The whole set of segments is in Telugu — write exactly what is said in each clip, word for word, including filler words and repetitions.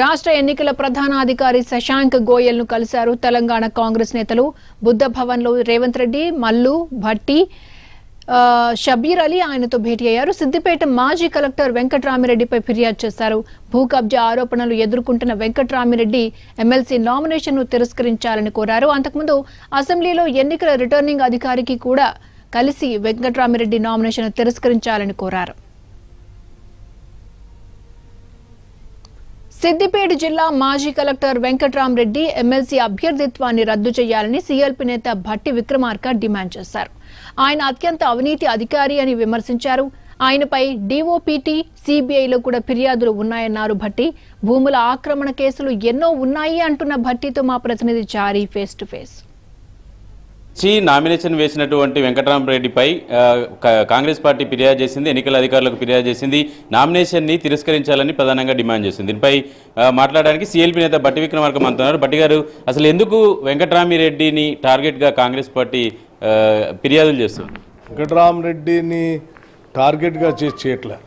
రాష్ట్ర ఎన్నికల ప్రధానాధికారి శశాంక్ గోయల్ ను కలిశారు తెలంగాణ కాంగ్రెస్ నేతలు బుద్ధ భవన్ లో రేవంత్ రెడ్డి మల్లు భట్టి షబీర్ అలీ ఆయనతో భేటీ అయ్యారు సిద్దిపేట మాజీ కలెక్టర్ వెంకటరామిరెడ్డిపై ఫిర్యాదు చేశారు భూకబ్జా ఆరోపణలు ఎదుర్కొంటున్న వెంకటరామిరెడ్డి ఎమ్మెల్సీ నామినేషన్ ను తిరస్కరించాలని కోరారు అంతకుముందు అసెంబ్లీలో ఎన్నికల రిటర్నింగ్ అధికారికి కూడా కలిసి వెంకటరామిరెడ్డి నామినేషన్ ను తిరస్కరించాలని కోరారు सिद्दिपेट जिला माजी कलेक्टर वेंकटरामिरेड्डी एमएलसी अभ्यर्थित्वान्नि रद्दु चेयालनि सीएलपी नेता भट्टी विक्रमार्क डिमांड चेशारु आयन अत्यंत अविनीति अधिकारी अनि विमर्शिंचारु आयनपै डीओपीटी सीबीआई लो कूडा फिर्यादुलु उन्नायन्नारु भट्टी भूमुल आक्रमण केसुलु एन्नो उन्नायि अंटुन्न भट्टीतो मा प्रतिनिधि जारी फेस टू फेस ची नामिनेशन వేసినటువంటి వెంకటరామిరెడ్డిపై కాంగ్రెస్ పార్టీ ఫిర్యాదు చేసింది ఎన్నికల అధికారులకు ఫిర్యాదు చేసింది నామినేషన్ ని తిరస్కరించాలని ప్రధానంగా డిమాండ్ చేసింది దీనిపై మాట్లాడడానికి సీఎల్పీ నేత బట్టి విక్రమార్క అంటున్నారు బట్టి గారు అసలు ఎందుకు వెంకటరామిరెడ్డిని టార్గెట్ గా కాంగ్రెస్ పార్టీ ఫిర్యాదులు చేస్తుంది వెంకటరామిరెడ్డిని టార్గెట్ గా చేయట్లా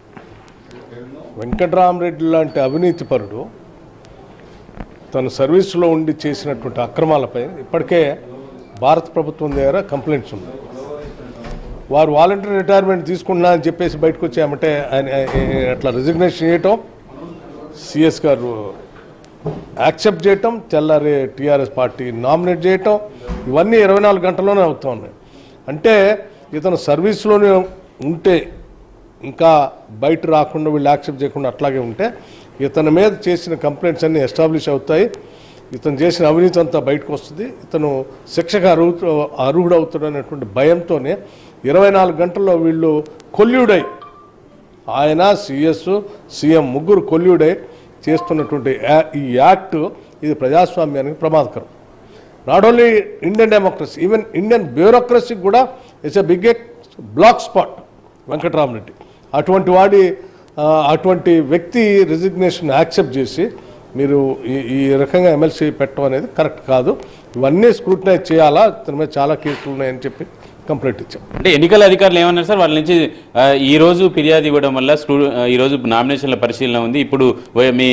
వెంకటరామిరెడ్డి లాంటి అవినీతిపరుడు తన సర్వీస్ లో ఉండి చేసినటువంటి అక్రమాలపై ఇప్పటికే భారత ప్రభుత్వం దగ్గర కంప్లైంట్స్ ఉన్నాయి వారు వాలంటరీ రిటైర్మెంట్ తీసుకున్నా అని చెప్పేసి బయటకు వచ్చామంటే అట్లా రిజిగ్నేషన్ చేయటం సిఎస్ గారు యాక్సెప్ట్ చేయటం తెల్లారే టీఆర్ఎస్ పార్టీ నామినేట్ చేయటం ఇవన్నీ ఇరవై నాలుగు గంటల్లోనే అవుతూ ఉన్నాయి అంటే ఇతను సర్వీస్లోనే ఉంటే ఇంకా బయట రాకుండా వీళ్ళు యాక్సెప్ట్ చేయకుండా అట్లాగే ఉంటే ఇతని మీద చేసిన కంప్లైంట్స్ అన్నీ ఎస్టాబ్లిష్ అవుతాయి ఇతను చేసిన అవినీతి అంతా బయటకు వస్తుంది ఇతను శిక్షకు అర్హు అర్హుడు అవుతాడనేటువంటి భయంతోనే ఇరవై నాలుగు గంటల్లో వీళ్ళు కొల్యూడై ఆయన సిఎస్ సీఎం ముగ్గురు కొల్యూడై చేస్తున్నటువంటి ఈ యాక్ట్ ఇది ప్రజాస్వామ్యానికి ప్రమాదకరం not only Indian democracy even Indian బ్యూరోక్రసీకి కూడా it's a big black spot Venkatarami Reddy అటువంటి వాడి అటువంటి వ్యక్తి రిజిగ్నేషన్ యాక్సెప్ట్ చేసి మీరు ఈ రకంగా ఎమ్మెల్సీ పెట్టడం అనేది కరెక్ట్ కాదు ఇవన్నీ స్క్రూటనైజ్ చేయాలా తన మీద చాలా కేసులు ఉన్నాయని చెప్పి కంప్లైంట్ ఇచ్చాం అంటే ఎన్నికల అధికారులు ఏమన్నారు సార్ వాళ్ళ నుంచి ఈ రోజు ఫిర్యాదు ఇవ్వడం వల్ల ఈ రోజు నామినేషన్ల పరిశీలన ఉంది ఇప్పుడు మీ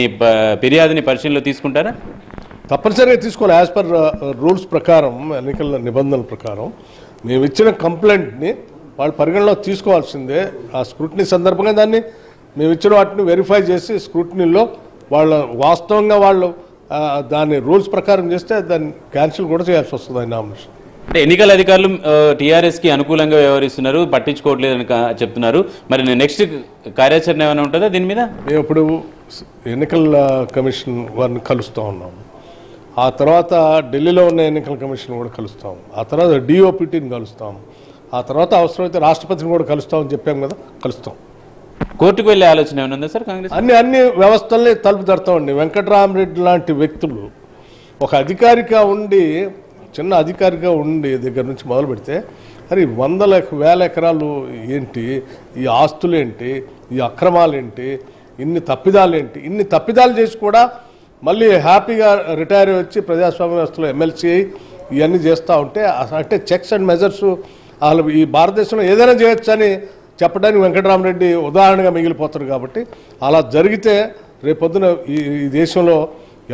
ఫిర్యాదుని పరిశీలనలో తీసుకుంటారా తప్పనిసరిగా తీసుకోవాలి యాజ్ పర్ రూల్స్ ప్రకారం ఎన్నికల నిబంధనల ప్రకారం మేము ఇచ్చిన కంప్లైంట్ని వాళ్ళు పరిగణలో తీసుకోవాల్సిందే ఆ స్క్రూటనీ సందర్భంగా దాన్ని మేము ఇచ్చిన వాటిని వెరిఫై చేసి స్క్రూటనీలో వాళ్ళ వాస్తవంగా వాళ్ళు దాని రూల్స్ ప్రకారం చేస్తే దాన్ని క్యాన్సిల్ కూడా చేయాల్సి వస్తుంది ఆయన నామినేషన్ అంటే ఎన్నికల అధికారులు టీఆర్ఎస్కి అనుకూలంగా వ్యవహరిస్తున్నారు పట్టించుకోవట్లేదని చెప్తున్నారు మరి నెక్స్ట్ కార్యాచరణ ఏమైనా ఉంటుందా దీని మీద మేము ఇప్పుడు ఎన్నికల కమిషన్ వారిని కలుస్తూ ఉన్నాము ఆ తర్వాత ఢిల్లీలో ఉన్న ఎన్నికల కమిషన్ కూడా కలుస్తాము ఆ తర్వాత డిఓపిటీని కలుస్తాము ఆ తర్వాత అవసరమైతే రాష్ట్రపతిని కూడా కలుస్తామని చెప్పాము కదా కలుస్తాం కోర్టుకు వెళ్ళే ఆలోచన ఏమైనా ఉందా సార్ కాంగ్రెస్ అన్ని అన్ని వ్యవస్థల్ని తలుపు తడతామండి వెంకటరామిరెడ్డి లాంటి వ్యక్తులు ఒక అధికారిగా ఉండి చిన్న అధికారిగా ఉండి దగ్గర నుంచి మొదలు పెడితే అరే వందల వేల ఎకరాలు ఏంటి ఈ ఆస్తులేంటి ఈ అక్రమాలేంటి ఇన్ని తప్పిదాలేంటి ఇన్ని తప్పిదాలు చేసి కూడా మళ్ళీ హ్యాపీగా రిటైర్ వచ్చి ప్రజాస్వామ్య వ్యవస్థలో ఎమ్మెల్సీ ఇవన్నీ చేస్తూ ఉంటే అంటే చెక్స్ అండ్ మెజర్స్ అసలు ఈ భారతదేశంలో ఏదైనా చేయొచ్చని చెప్పడానికి వెంకటరామిరెడ్డి ఉదాహరణగా మిగిలిపోతారు కాబట్టి అలా జరిగితే రేపొద్దున ఈ దేశంలో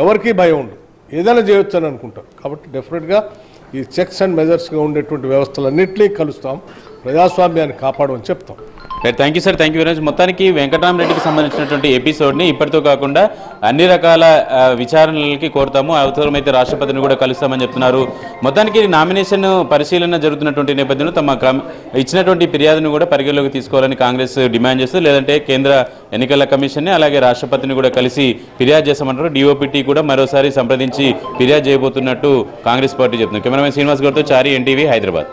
ఎవరికీ భయం ఉండదు ఏదైనా చేయొచ్చు అని అనుకుంటారు కాబట్టి డెఫినెట్గా ఈ చెక్స్ అండ్ మెజర్స్గా ఉండేటువంటి వ్యవస్థలన్నింటినీ కలుస్తాం ప్రజాస్వామ్యాన్ని కాపాడమని చెప్తాం thank you sir thank you very much మొత్తానికి వెంకటరామిరెడ్డికి సంబంధించినటువంటి ఎపిసోడ్ని ఇప్పటితో కాకుండా అన్ని రకాల విచారణలకి కోరుతాము అవసరమైతే రాష్ట్రపతిని కూడా కలుస్తామని చెప్తున్నారు మొత్తానికి నామినేషన్ పరిశీలన జరుగుతున్నటువంటి నేపథ్యంలో తమ ఇచ్చినటువంటి ఫిర్యాదును కూడా పరిగణలోకి తీసుకోవాలని కాంగ్రెస్ డిమాండ్ చేస్తుంది లేదంటే కేంద్ర ఎన్నికల కమిషన్ని అలాగే రాష్ట్రపతిని కూడా కలిసి ఫిర్యాదు చేస్తామంటారు డిఓపిటీ కూడా మరోసారి సంప్రదించి ఫిర్యాదు చేయబోతున్నట్టు కాంగ్రెస్ పార్టీ చెప్తున్నారు కెమెరామెన్ శ్రీనివాస్ గారితో చారి ఎన్టీవీ హైదరాబాద్